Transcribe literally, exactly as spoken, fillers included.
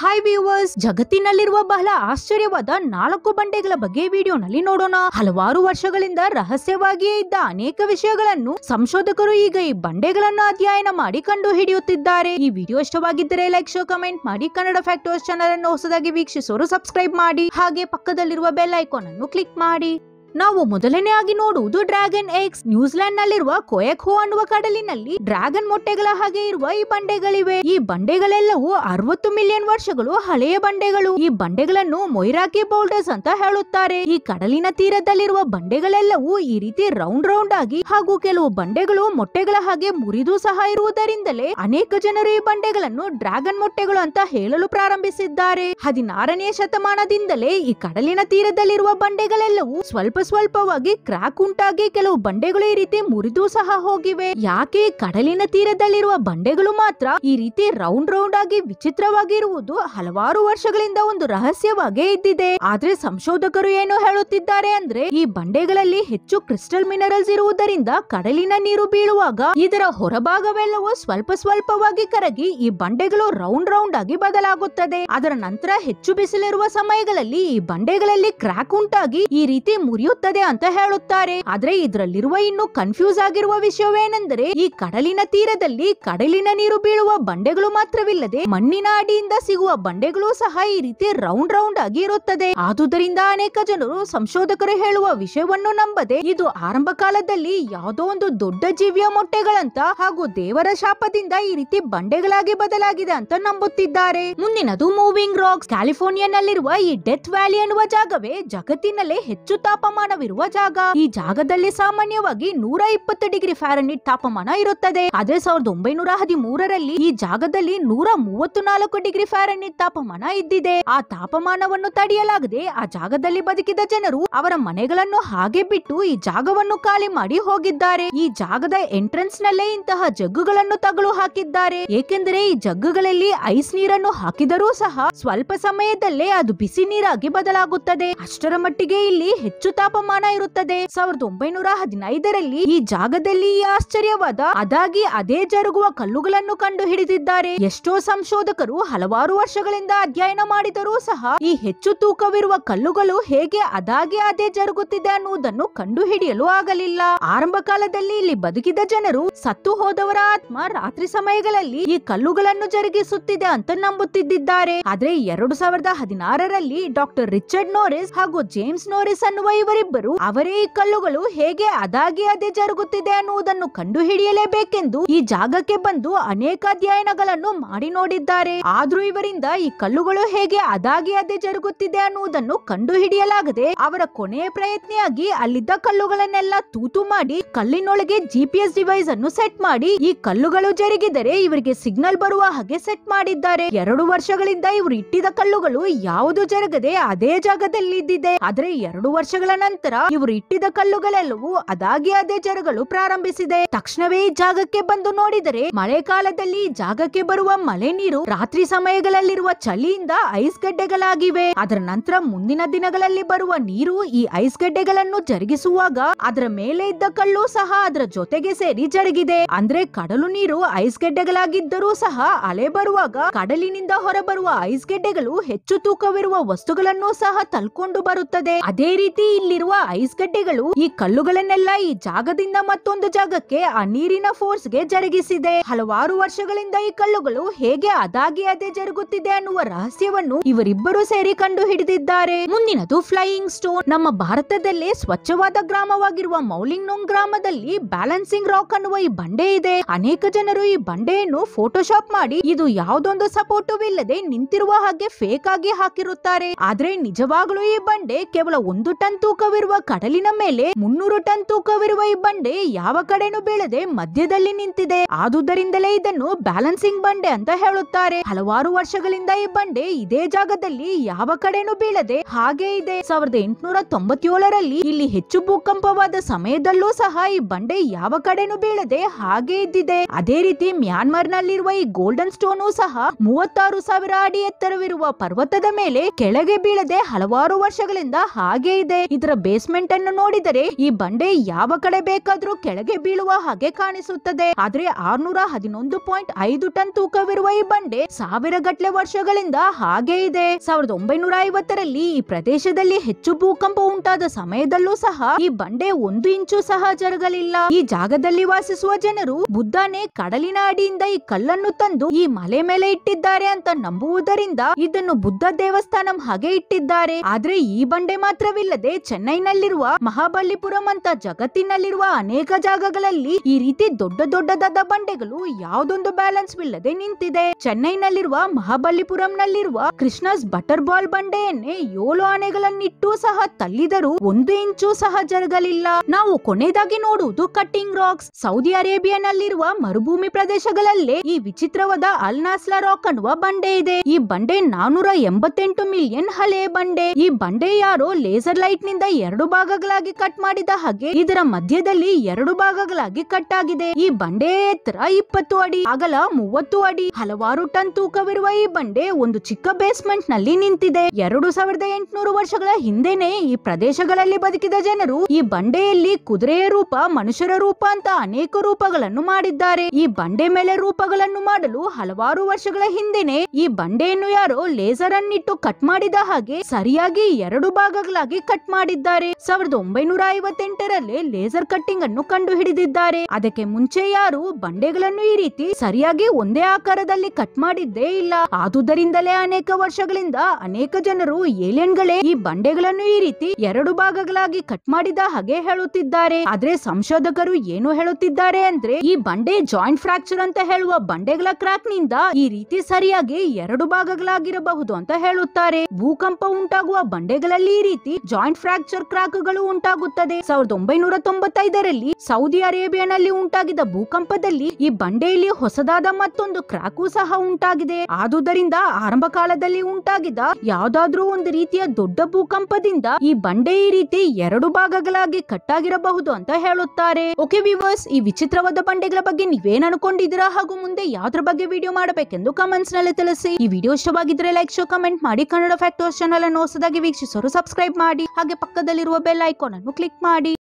Hi viewers, ಜಗತ್ತಿನಲ್ಲಿರುವ ಬಹಳ ಆಶ್ಚರ್ಯವಾದ ನಾಲ್ಕು ಬಂಡೆಗಳ ಬಗ್ಗೆ ವಿಡಿಯೋನಲ್ಲಿ ನೋಡೋಣ. ಹಲವಾರು ವರ್ಷಗಳಿಂದ ರಹಸ್ಯವಾಗಿಯೇ ಇದ್ದ ಅನೇಕ ವಿಷಯಗಳನ್ನು ಸಂಶೋಧಕರು ಈಗ ಈ ಬಂಡೆಗಳನ್ನು ಅಧ್ಯಯನ ಮಾಡಿ ಕಂಡು ಹಿಡಿಯುತ್ತಿದ್ದಾರೆ. ಈ ವಿಡಿಯೋ ಇಷ್ಟವಾಗಿದ್ದರೆ ಲೈಕ್, ಶೇರ್, ಕಮೆಂಟ್ ಮಾಡಿ. ಕನ್ನಡ ಫ್ಯಾಕ್ಟ್ವರ್ಸ್ ಚಾನೆಲ್ ಅನ್ನು ಹೊಸದಾಗಿ ವೀಕ್ಷಿಸೋರು ಸಬ್ಸ್ಕ್ರೈಬ್ ಮಾಡಿ. ಹಾಗೆ ಪಕ್ಕದಲ್ಲಿರುವ ಬೆಲ್ ಐಕಾನ್ ಅನ್ನು ಕ್ಲಿಕ್ ಮಾಡಿ. ನಾವು ಮೊದಲನೇ ಆಗಿ ನೋಡುವುದು ಡ್ರ್ಯಾಗನ್ ಎಗ್ಸ್. ನ್ಯೂಜಿಲೆಂಡ್ ನಲ್ಲಿರುವ ಕೊಯೆಕೋ ಅನ್ನುವ ಕಡಲಿನಲ್ಲಿ ಡ್ರ್ಯಾಗನ್ ಮೊಟ್ಟೆಗಳ ಹಾಗೆ ಇರುವ ಈ ಬಂಡೆಗಳಿವೆ. ಈ ಬಂಡೆಗಳೆಲ್ಲವೂ ಅರವತ್ತು ಮಿಲಿಯನ್ ವರ್ಷಗಳು ಹಳೆಯ ಬಂಡೆಗಳು. ಈ ಬಂಡೆಗಳನ್ನು ಮೊಯಿರಾಕಿ ಬೌಲ್ಡರ್ಸ್ ಅಂತ ಹೇಳುತ್ತಾರೆ. ಈ ಕಡಲಿನ ತೀರದಲ್ಲಿರುವ ಬಂಡೆಗಳೆಲ್ಲವೂ ಈ ರೀತಿ ರೌಂಡ್ ರೌಂಡ್ ಆಗಿ ಹಾಗೂ ಕೆಲವು ಬಂಡೆಗಳು ಮೊಟ್ಟೆಗಳ ಹಾಗೆ ಮುರಿದು ಸಹ ಇರುವುದರಿಂದಲೇ ಅನೇಕ ಜನರು ಈ ಬಂಡೆಗಳನ್ನು ಡ್ರ್ಯಾಗನ್ ಮೊಟ್ಟೆಗಳು ಅಂತ ಹೇಳಲು ಪ್ರಾರಂಭಿಸಿದ್ದಾರೆ. ಹದಿನಾರನೆಯ ಶತಮಾನದಿಂದಲೇ ಈ ಕಡಲಿನ ತೀರದಲ್ಲಿರುವ ಬಂಡೆಗಳೆಲ್ಲವೂ ಸ್ವಲ್ಪ ಸ್ವಲ್ಪವಾಗಿ ಕ್ರಾಕ್ ಉಂಟಾಗಿ ಕೆಲವು ಬಂಡೆಗಳು ಈ ರೀತಿ ಮುರಿದು ಸಹ ಹೋಗಿವೆ. ಯಾಕೆ ಕಡಲಿನ ತೀರದಲ್ಲಿರುವ ಬಂಡೆಗಳು ಮಾತ್ರ ಈ ರೀತಿ ರೌಂಡ್ ರೌಂಡ್ ಆಗಿ ವಿಚಿತ್ರವಾಗಿರುವುದು ಹಲವಾರು ವರ್ಷಗಳಿಂದ ಒಂದು ರಹಸ್ಯವಾಗೇ ಇದ್ದಿದೆ. ಆದ್ರೆ ಸಂಶೋಧಕರು ಏನು ಹೇಳುತ್ತಿದ್ದಾರೆ ಅಂದ್ರೆ, ಈ ಬಂಡೆಗಳಲ್ಲಿ ಹೆಚ್ಚು ಕ್ರಿಸ್ಟಲ್ ಮಿನರಲ್ಸ್ ಇರುವುದರಿಂದ ಕಡಲಿನ ನೀರು ಬೀಳುವಾಗ ಇದರ ಹೊರಭಾಗವೆಲ್ಲವೂ ಸ್ವಲ್ಪ ಸ್ವಲ್ಪವಾಗಿ ಕರಗಿ ಈ ಬಂಡೆಗಳು ರೌಂಡ್ ರೌಂಡ್ ಆಗಿ ಬದಲಾಗುತ್ತದೆ. ಅದರ ನಂತರ ಹೆಚ್ಚು ಬಿಸಿಲಿರುವ ಸಮಯಗಳಲ್ಲಿ ಈ ಬಂಡೆಗಳಲ್ಲಿ ಕ್ರಾಕ್ ಉಂಟಾಗಿ ಈ ರೀತಿ ಮುರಿಯುತ್ತದೆ ಅಂತ ಹೇಳುತ್ತಾರೆ. ಆದ್ರೆ ಇದರಲ್ಲಿರುವ ಇನ್ನು ಕನ್ಫ್ಯೂಸ್ ಆಗಿರುವ ವಿಷಯವೇನೆಂದರೆ, ಈ ಕಡಲಿನ ತೀರದಲ್ಲಿ ಕಡಲಿನ ನೀರು ಬೀಳುವ ಬಂಡೆಗಳು ಮಾತ್ರವಿಲ್ಲದೆ ಮಣ್ಣಿನ ಅಡಿಯಿಂದ ಸಿಗುವ ಬಂಡೆಗಳು ಸಹ ಈ ರೀತಿ ರೌಂಡ್ ರೌಂಡ್ ಆಗಿ ಇರುತ್ತದೆ. ಆದುದರಿಂದ ಅನೇಕ ಜನರು ಸಂಶೋಧಕರು ಹೇಳುವ ವಿಷಯವನ್ನು ನಂಬದೆ ಇದು ಆರಂಭ ಕಾಲದಲ್ಲಿ ಯಾವುದೋ ಒಂದು ದೊಡ್ಡ ಜೀವಿಯ ಮೊಟ್ಟೆಗಳಂತ ಹಾಗೂ ದೇವರ ಶಾಪದಿಂದ ಈ ರೀತಿ ಬಂಡೆಗಳಾಗಿ ಬದಲಾಗಿದೆ ಅಂತ ನಂಬುತ್ತಿದ್ದಾರೆ. ಮುಂದಿನದು ಮೂವಿಂಗ್ ರಾಕ್ಸ್. ಕ್ಯಾಲಿಫೋರ್ನಿಯಾ ನಲ್ಲಿರುವ ಈ ಡೆತ್ ವ್ಯಾಲಿ ಎನ್ನುವ ಜಾಗವೇ ಜಗತ್ತಿನಲ್ಲೇ ಹೆಚ್ಚು ತಾಪಮಾನ ತಾಪಮಾನವಿರುವ ಜಾಗ. ಈ ಜಾಗದಲ್ಲಿ ಸಾಮಾನ್ಯವಾಗಿ ನೂರ ಇಪ್ಪತ್ತು ಡಿಗ್ರಿ ಫ್ಯಾರನ್ಹೀಟ್ ತಾಪಮಾನ ಇರುತ್ತದೆ. ಆದ್ರೆ ಸಾವಿರದ ಒಂಬೈನೂರ ಹದಿಮೂರರಲ್ಲಿ ಈ ಜಾಗದಲ್ಲಿ ನೂರ ಮೂವತ್ತು ನಾಲ್ಕು ಡಿಗ್ರಿ ಫ್ಯಾರನ್ಹೀಟ್ ತಾಪಮಾನ ಇದ್ದಿದೆ. ಆ ತಾಪಮಾನವನ್ನು ತಡೆಯಲಾಗದೆ ಆ ಜಾಗದಲ್ಲಿ ಬದುಕಿದ ಜನರು ಅವರ ಮನೆಗಳನ್ನು ಹಾಗೆ ಬಿಟ್ಟು ಈ ಜಾಗವನ್ನು ಖಾಲಿ ಮಾಡಿ ಹೋಗಿದ್ದಾರೆ. ಈ ಜಾಗದ ಎಂಟ್ರೆನ್ಸ್ ನಲ್ಲೇ ಇಂತಹ ಜಗ್ಗುಗಳನ್ನು ತಗಲು ಹಾಕಿದ್ದಾರೆ. ಏಕೆಂದರೆ ಈ ಜಗ್ಗುಗಳಲ್ಲಿ ಐಸ್ ನೀರನ್ನು ಹಾಕಿದರೂ ಸಹ ಸ್ವಲ್ಪ ಸಮಯದಲ್ಲೇ ಅದು ಬಿಸಿ ನೀರಾಗಿ ಬದಲಾಗುತ್ತದೆ. ಅಷ್ಟರ ಮಟ್ಟಿಗೆ ಇಲ್ಲಿ ಹೆಚ್ಚು ತಾಪಮಾನ ಇರುತ್ತದೆ. ಸಾವಿರದ ಒಂಬೈನೂರ ಹದಿನೈದರಲ್ಲಿ ಈ ಜಾಗದಲ್ಲಿ ಈ ಆಶ್ಚರ್ಯವಾದ ಅದಾಗಿ ಅದೇ ಜರುಗುವ ಕಲ್ಲುಗಳನ್ನು ಕಂಡು ಹಿಡಿದಿದ್ದಾರೆ. ಎಷ್ಟೋ ಸಂಶೋಧಕರು ಹಲವಾರು ವರ್ಷಗಳಿಂದ ಅಧ್ಯಯನ ಮಾಡಿದರೂ ಸಹ ಈ ಹೆಚ್ಚು ತೂಕವಿರುವ ಕಲ್ಲುಗಳು ಹೇಗೆ ಅದಾಗಿ ಅದೇ ಜರುಗುತ್ತಿದೆ ಅನ್ನುವುದನ್ನು ಕಂಡು ಹಿಡಿಯಲು ಆಗಲಿಲ್ಲ. ಆರಂಭ ಕಾಲದಲ್ಲಿ ಇಲ್ಲಿ ಬದುಕಿದ ಜನರು ಸತ್ತು ಹೋದವರ ಆತ್ಮ ರಾತ್ರಿ ಸಮಯಗಳಲ್ಲಿ ಈ ಕಲ್ಲುಗಳನ್ನು ಜರುಗಿಸುತ್ತಿದೆ ಅಂತ ನಂಬುತ್ತಿದ್ದಾರೆ. ಆದ್ರೆ ಎರಡು ಸಾವಿರದ ಹದಿನಾರರಲ್ಲಿ ಡಾಕ್ಟರ್ ರಿಚರ್ಡ್ ನೋರಿಸ್ ಹಾಗೂ ಜೇಮ್ಸ್ ನೋರಿಸ್ ಅನ್ನುವ ಇವರು ಬ್ಬರು ಅವರೇ ಈ ಕಲ್ಲುಗಳು ಹೇಗೆ ಅದಾಗಿ ಅದೇ ಜರುಗುತ್ತಿದೆ ಅನ್ನುವುದನ್ನು ಕಂಡು ಹಿಡಿಯಲೇಬೇಕೆಂದು ಈ ಜಾಗಕ್ಕೆ ಬಂದು ಅನೇಕ ಅಧ್ಯಯನಗಳನ್ನು ಮಾಡಿ ನೋಡಿದ್ದಾರೆ. ಆದ್ರೂ ಇವರಿಂದ ಈ ಕಲ್ಲುಗಳು ಹೇಗೆ ಅದಾಗಿ ಅದೇ ಜರುಗುತ್ತಿದೆ ಅನ್ನುವುದನ್ನು ಕಂಡು ಹಿಡಿಯಲಾಗದೆ ಅವರ ಕೊನೆಯ ಪ್ರಯತ್ನಿಯಾಗಿ ಅಲ್ಲಿದ್ದ ಕಲ್ಲುಗಳನ್ನೆಲ್ಲ ತೂತು ಮಾಡಿ ಕಲ್ಲಿನೊಳಗೆ ಜಿಪಿಎಸ್ ಡಿವೈಸ್ ಅನ್ನು ಸೆಟ್ ಮಾಡಿ ಈ ಕಲ್ಲುಗಳು ಜರುಗಿದರೆ ಇವರಿಗೆ ಸಿಗ್ನಲ್ ಬರುವ ಹಾಗೆ ಸೆಟ್ ಮಾಡಿದ್ದಾರೆ. ಎರಡು ವರ್ಷಗಳಿಂದ ಇವರು ಇಟ್ಟಿದ ಕಲ್ಲುಗಳು ಯಾವುದು ಜರುಗದೆ ಅದೇ ಜಾಗದಲ್ಲಿ ಇದ್ದಿದೆ. ಆದ್ರೆ ಎರಡು ವರ್ಷಗಳ ನಂತರ ಇವರು ಇಟ್ಟಿದ ಕಲ್ಲುಗಳೆಲ್ಲವೂ ಅದಾಗಿ ಅದೇ ಜರುಗಲು ಪ್ರಾರಂಭಿಸಿದೆ. ತಕ್ಷಣವೇ ಈ ಜಾಗಕ್ಕೆ ಬಂದು ನೋಡಿದರೆ ಮಳೆಕಾಲದಲ್ಲಿ ಈ ಜಾಗಕ್ಕೆ ಬರುವ ಮಳೆ ನೀರು ರಾತ್ರಿ ಸಮಯಗಳಲ್ಲಿರುವ ಚಳಿಯಿಂದ ಐಸ್ ಗಡ್ಡೆಗಳಾಗಿವೆ. ಅದರ ನಂತರ ಮುಂದಿನ ದಿನಗಳಲ್ಲಿ ಬರುವ ನೀರು ಈ ಐಸ್ ಗಡ್ಡೆಗಳನ್ನು ಜರುಗಿಸುವಾಗ ಅದರ ಮೇಲೆ ಇದ್ದ ಕಲ್ಲು ಸಹ ಅದರ ಜೊತೆಗೆ ಸೇರಿ ಜರುಗಿದೆ. ಅಂದ್ರೆ ಕಡಲು ನೀರು ಐಸ್ ಗಡ್ಡೆಗಳಾಗಿದ್ದರೂ ಸಹ ಅಲೆ ಬರುವಾಗ ಕಡಲಿನಿಂದ ಹೊರಬರುವ ಐಸ್ ಗಡ್ಡೆಗಳು ಹೆಚ್ಚು ತೂಕವಿರುವ ವಸ್ತುಗಳನ್ನು ಸಹ ತಳ್ಕೊಂಡು ಬರುತ್ತದೆ. ಅದೇ ರೀತಿ ಇಲ್ಲಿರುವ ಐಸ್ ಗಡ್ಡೆಗಳು ಈ ಕಲ್ಲುಗಳನ್ನೆಲ್ಲ ಈ ಜಾಗದಿಂದ ಮತ್ತೊಂದು ಜಾಗಕ್ಕೆ ಆ ನೀರಿನ ಫೋರ್ಸ್ ಗೆ ಜರುಗಿಸಿದೆ. ಹಲವಾರು ವರ್ಷಗಳಿಂದ ಈ ಕಲ್ಲುಗಳು ಹೇಗೆ ಅದಾಗಿ ಅದೇ ಜರುಗುತ್ತಿದೆ ಅನ್ನುವ ರಹಸ್ಯವನ್ನು ಇವರಿಬ್ಬರು ಸೇರಿ ಕಂಡು ಹಿಡಿದಿದ್ದಾರೆ. ಮುಂದಿನದು ಫ್ಲೈಯಿಂಗ್ ಸ್ಟೋನ್. ನಮ್ಮ ಭಾರತದಲ್ಲೇ ಸ್ವಚ್ಛವಾದ ಗ್ರಾಮವಾಗಿರುವ ಮೌಲಿಂಗ್ನೊಂಗ್ ಗ್ರಾಮದಲ್ಲಿ ಬ್ಯಾಲೆನ್ಸಿಂಗ್ ರಾಕ್ ಅನ್ನುವ ಈ ಬಂಡೆ ಇದೆ. ಅನೇಕ ಜನರು ಈ ಬಂಡೆಯನ್ನು ಫೋಟೋಶಾಪ್ ಮಾಡಿ ಇದು ಯಾವುದೊಂದು ಸಪೋರ್ಟ್ ಇಲ್ಲದೆ ನಿಂತಿರುವ ಹಾಗೆ ಫೇಕ್ ಆಗಿ ಹಾಕಿರುತ್ತಾರೆ. ಆದ್ರೆ ನಿಜವಾಗ್ಲೂ ಈ ಬಂಡೆ ಕೇವಲ ಒಂದು ಟನ್ ತೂಕ ತೂಕವಿರುವ ಕಡಲಿನ ಮೇಲೆ ಮುನ್ನೂರು ಟನ್ ತೂಕವಿರುವ ಈ ಬಂಡೆ ಯಾವ ಕಡೆನೂ ಬೀಳದೆ ಮಧ್ಯದಲ್ಲಿ ನಿಂತಿದೆ. ಆದುದರಿಂದಲೇ ಇದನ್ನು ಬ್ಯಾಲೆನ್ಸಿಂಗ್ ಬಂಡೆ ಅಂತ ಹೇಳುತ್ತಾರೆ. ಹಲವಾರು ವರ್ಷಗಳಿಂದ ಈ ಬಂಡೆ ಇದೇ ಜಾಗದಲ್ಲಿ ಯಾವ ಕಡೆನೂ ಬೀಳದೆ ಹಾಗೆ ಇದೆ. ಸಾವಿರದ ಎಂಟುನೂರ ತೊಂಬತ್ತೇಳರಲ್ಲಿ ಇಲ್ಲಿ ಹೆಚ್ಚು ಭೂಕಂಪವಾದ ಸಮಯದಲ್ಲೂ ಸಹ ಈ ಬಂಡೆ ಯಾವ ಕಡೆನೂ ಬೀಳದೆ ಹಾಗೆ ಇದ್ದಿದೆ. ಅದೇ ರೀತಿ ಮ್ಯಾನ್ಮಾರ್ ನಲ್ಲಿರುವ ಈ ಗೋಲ್ಡನ್ ಸ್ಟೋನು ಸಹ ಮೂವತ್ತಾರು ಸಾವಿರ ಅಡಿ ಎತ್ತರವಿರುವ ಪರ್ವತದ ಮೇಲೆ ಕೆಳಗೆ ಬೀಳದೆ ಹಲವಾರು ವರ್ಷಗಳಿಂದ ಹಾಗೆ ಇದೆ. ಇದರ बेस्मेंट ಅನ್ನು ನೋಡಿದರೆ ಈ ಬಂಡೆ ಯಾವ ಕಡೆ ಬೇಕಾದರೂ ಕೆಳಗೆ ಬೀಳುವ ಹಾಗೆ ಕಾಣಿಸುತ್ತದೆ. ಆದರೆ ಆರುನೂರ ಹದಿನೊಂದು ಪಾಯಿಂಟ್ ಐದು ಟನ್ ತೂಕವಿರುವ ಈ ಬಂಡೆ ಸಾವಿರ ಗಟ್ಟಲೆ ವರ್ಷಗಳಿಂದ ಹಾಗೆ ಇದೆ. ಸಾವಿರದ ಒಂಬೈನೂರ ಐವತ್ತ ರಲ್ಲಿ ಈ ಪ್ರದೇಶದಲ್ಲಿ ಹೆಚ್ಚು ಭೂಕಂಪ ಉಂಟಾದ ಸಮಯದಲ್ಲೂ ಸಹ ಈ ಬಂಡೆ ಒಂದು ಇಂಚು ಸಹ ಜರಗಲಿಲ್ಲ. ಈ ಜಾಗದಲ್ಲಿ ವಾಸಿಸುವ ಜನರು ಬುದ್ಧನೇ ಕಡಲಿನ ಅಡಿಯಿಂದ ಈ ಕಲ್ಲನ್ನು ತಂದು ಈ ಮಲೆ ಮೇಲೆ ಇಟ್ಟಿದ್ದಾರೆ ಅಂತ ನಂಬುವುದರಿಂದ ಇದನ್ನು ಬುದ್ಧ ದೇವಸ್ಥಾನ ಹಾಗೆ ಇಟ್ಟಿದ್ದಾರೆ. ಆದ್ರೆ ಈ ಬಂಡೆ ಮಾತ್ರವಿಲ್ಲದೆ ಚೆನ್ನೈನಲ್ಲಿರುವ ಮಹಾಬಲಿಪುರಂ ಅಂತ ಜಗತ್ತಿನಲ್ಲಿರುವ ಅನೇಕ ಜಾಗಗಳಲ್ಲಿ ಈ ರೀತಿ ದೊಡ್ಡ ದೊಡ್ಡದಾದ ಬಂಡೆಗಳು ಯಾವುದೊಂದು ಬ್ಯಾಲೆನ್ಸ್ ಇಲ್ಲದೆ ನಿಂತಿದೆ. ಚೆನ್ನೈನಲ್ಲಿರುವ ಮಹಾಬಲಿಪುರಂನಲ್ಲಿರುವ ಕೃಷ್ಣಸ್ ಬಟರ್ ಬಾಲ್ ಬಂಡೆಯನ್ನೇ ಏಳು ಆನೆಗಳನ್ನಿಟ್ಟು ಸಹ ತಳ್ಳಿದರೂ ಒಂದು ಇಂಚು ಸಹ ಜರುಗಲಿಲ್ಲ. ನಾವು ಕೊನೆಯದಾಗಿ ನೋಡುವುದು ಕಟ್ಟಿಂಗ್ ರಾಕ್ಸ್. ಸೌದಿ ಅರೇಬಿಯಾನಲ್ಲಿರುವ ಮರುಭೂಮಿ ಪ್ರದೇಶಗಳಲ್ಲೇ ಈ ವಿಚಿತ್ರವಾದ ಅಲ್ನಾಸ್ಲಾ ರಾಕ್ ಅನ್ನುವ ಬಂಡೆ ಇದೆ. ಈ ಬಂಡೆ ನಾನೂರ ಎಂಬತ್ತೆಂಟು ಮಿಲಿಯನ್ ಹಳೆ ಬಂಡೆ. ಈ ಬಂಡೆ ಯಾರೋ ಲೇಸರ್ ಲೈಟ್ ನಿಂದ ಎರಡು ಭಾಗಗಳಾಗಿ ಕಟ್ ಮಾಡಿದ ಹಾಗೆ ಇದರ ಮಧ್ಯದಲ್ಲಿ ಎರಡು ಭಾಗಗಳಾಗಿ ಕಟ್ ಆಗಿದೆ. ಈ ಬಂಡೆ ಎತ್ತರ ಇಪ್ಪತ್ತು ಅಡಿ, ಅಗಲ ಮೂವತ್ತು ಅಡಿ, ಹಲವಾರು ಟನ್ ತೂಕವಿರುವ ಈ ಬಂಡೆ ಒಂದು ಚಿಕ್ಕ ಬೇಸ್ಮೆಂಟ್ ನಲ್ಲಿ ನಿಂತಿದೆ. ಎರಡು ಸಾವಿರದ ಎಂಟುನೂರು ವರ್ಷಗಳ ಹಿಂದೆನೆ ಈ ಪ್ರದೇಶಗಳಲ್ಲಿ ಬದುಕಿದ ಜನರು ಈ ಬಂಡೆಯಲ್ಲಿ ಕುದುರೆಯ ರೂಪ, ಮನುಷ್ಯರ ರೂಪ ಅಂತ ಅನೇಕ ರೂಪಗಳನ್ನು ಮಾಡಿದ್ದಾರೆ. ಈ ಬಂಡೆ ಮೇಲೆ ರೂಪಗಳನ್ನು ಮಾಡಲು ಹಲವಾರು ವರ್ಷಗಳ ಹಿಂದೆನೆ ಈ ಬಂಡೆಯನ್ನು ಯಾರೋ ಲೇಸರ್ ಅನ್ನಿಟ್ಟು ಕಟ್ ಮಾಡಿದ ಹಾಗೆ ಸರಿಯಾಗಿ ಎರಡು ಭಾಗಗಳಾಗಿ ಕಟ್ ಮಾಡಿದ್ದಾರೆ. ಸಾವಿರದ ಒಂಬೈನೂರ ಐವತ್ತೆಂಟರಲ್ಲೇ ಲೇಸರ್ ಕಟ್ಟಿಂಗ್ ಅನ್ನು ಕಂಡು ಹಿಡಿದಿದ್ದಾರೆ. ಅದಕ್ಕೆ ಮುಂಚೆ ಯಾರು ಬಂಡೆಗಳನ್ನು ಈ ರೀತಿ ಸರಿಯಾಗಿ ಒಂದೇ ಆಕಾರದಲ್ಲಿ ಕಟ್ ಮಾಡಿದ್ದೇ ಇಲ್ಲ. ಆದುದರಿಂದಲೇ ಅನೇಕ ವರ್ಷಗಳಿಂದ ಅನೇಕ ಜನರು ಏಲಿಯನ್ಗಳೇ ಈ ಬಂಡೆಗಳನ್ನು ಈ ರೀತಿ ಎರಡು ಭಾಗಗಳಾಗಿ ಕಟ್ ಮಾಡಿದ ಹಾಗೆ ಹೇಳುತ್ತಿದ್ದಾರೆ. ಆದ್ರೆ ಸಂಶೋಧಕರು ಏನು ಹೇಳುತ್ತಿದ್ದಾರೆ ಅಂದ್ರೆ ಈ ಬಂಡೆ ಜಾಯಿಂಟ್ ಫ್ರಾಕ್ಚರ್ ಅಂತ ಹೇಳುವ ಬಂಡೆಗಳ ಕ್ರಾಕ್ ನಿಂದ ಈ ರೀತಿ ಸರಿಯಾಗಿ ಎರಡು ಭಾಗಗಳಾಗಿರಬಹುದು ಅಂತ ಹೇಳುತ್ತಾರೆ. ಭೂಕಂಪ ಉಂಟಾಗುವ ಬಂಡೆಗಳಲ್ಲಿ ಈ ರೀತಿ ಜಾಯಿಂಟ್ ಫ್ರಾಕ್ಚರ್ ಕ್ರಾಕ್ಗಳು ಉಂಟಾಗುತ್ತದೆ. ಸಾವಿರದ ಒಂಬೈನೂರ ತೊಂಬತ್ತೈದರಲ್ಲಿ ಸೌದಿ ಅರೇಬಿಯಾನಲ್ಲಿ ಉಂಟಾಗಿದ್ದ ಭೂಕಂಪದಲ್ಲಿ ಈ ಬಂಡೆಯಲ್ಲಿ ಹೊಸದಾದ ಮತ್ತೊಂದು ಕ್ರಾಕು ಸಹ ಉಂಟಾಗಿದೆ. ಆದುದರಿಂದ ಆರಂಭ ಕಾಲದಲ್ಲಿ ಉಂಟಾಗಿದ್ದ ಯಾವ್ದಾದ್ರೂ ಒಂದು ರೀತಿಯ ದೊಡ್ಡ ಭೂಕಂಪದಿಂದ ಈ ಬಂಡೆ ಈ ರೀತಿ ಎರಡು ಭಾಗಗಳಾಗಿ ಕಟ್ಟಾಗಿರಬಹುದು ಅಂತ ಹೇಳುತ್ತಾರೆ. ಓಕೆ ವಿವರ್ಸ್, ಈ ವಿಚಿತ್ರವಾದ ಬಂಡೆಗಳ ಬಗ್ಗೆ ನೀವೇನ್ ಅನ್ಕೊಂಡಿದ್ದೀರಾ ಹಾಗೂ ಮುಂದೆ ಯಾವ್ದ್ರ ಬಗ್ಗೆ ವಿಡಿಯೋ ಮಾಡಬೇಕೆಂದು ಕಮೆಂಟ್ಸ್ ನಲ್ಲಿ ತಿಳಿಸಿ. ಈ ವಿಡಿಯೋ ಇಷ್ಟವಾಗಿದ್ರೆ ಲೈಕ್, ಶೇರ್, ಕಮೆಂಟ್ ಮಾಡಿ. ಕನ್ನಡ ಫ್ಯಾಕ್ಟ್ ನ್ಯೂಸ್ ಚಾನೆಲ್ ಅನ್ನು ಹೊಸದಾಗಿ ವೀಕ್ಷಿಸೋರು ಸಬ್ಸ್ಕ್ರೈಬ್ ಮಾಡಿ. ಹಾಗೆ ಪಕ್ಕದಲ್ಲಿರುವ ಬೆಲ್ ಐಕಾನ್ ಅನ್ನು ಕ್ಲಿಕ್ ಮಾಡಿ.